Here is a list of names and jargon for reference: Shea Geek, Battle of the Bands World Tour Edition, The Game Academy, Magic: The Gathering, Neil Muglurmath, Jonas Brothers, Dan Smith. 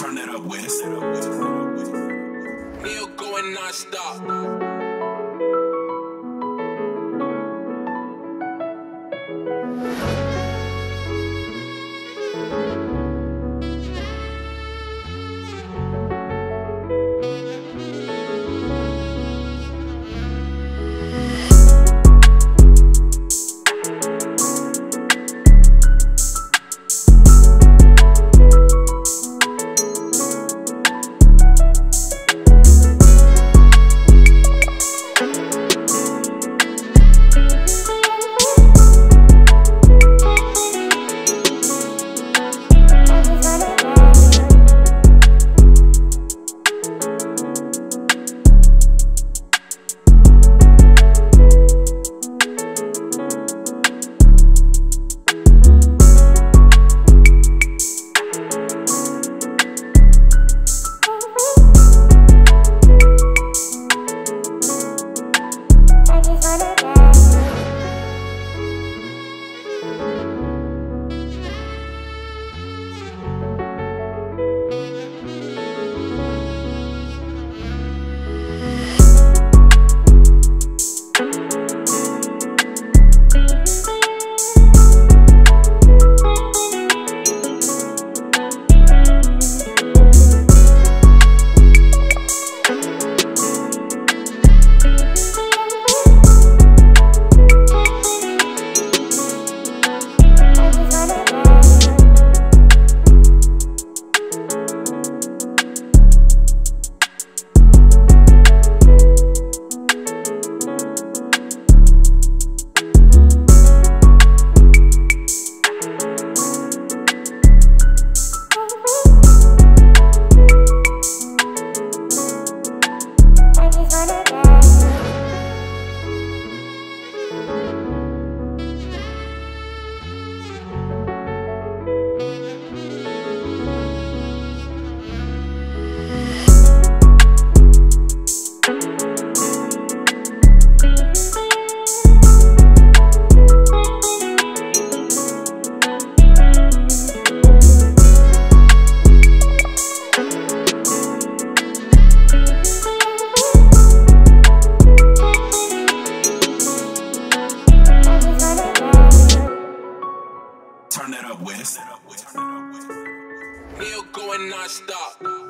Turn it up with Neil going non-stop. Turn it up with Neil going non-stop.